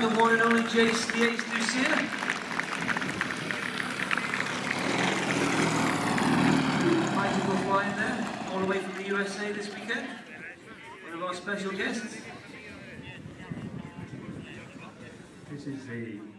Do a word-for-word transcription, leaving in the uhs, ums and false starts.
Good morning, only Jase Dussia. Magical flying there, all the way from the U S A this weekend. One of our special guests. This is the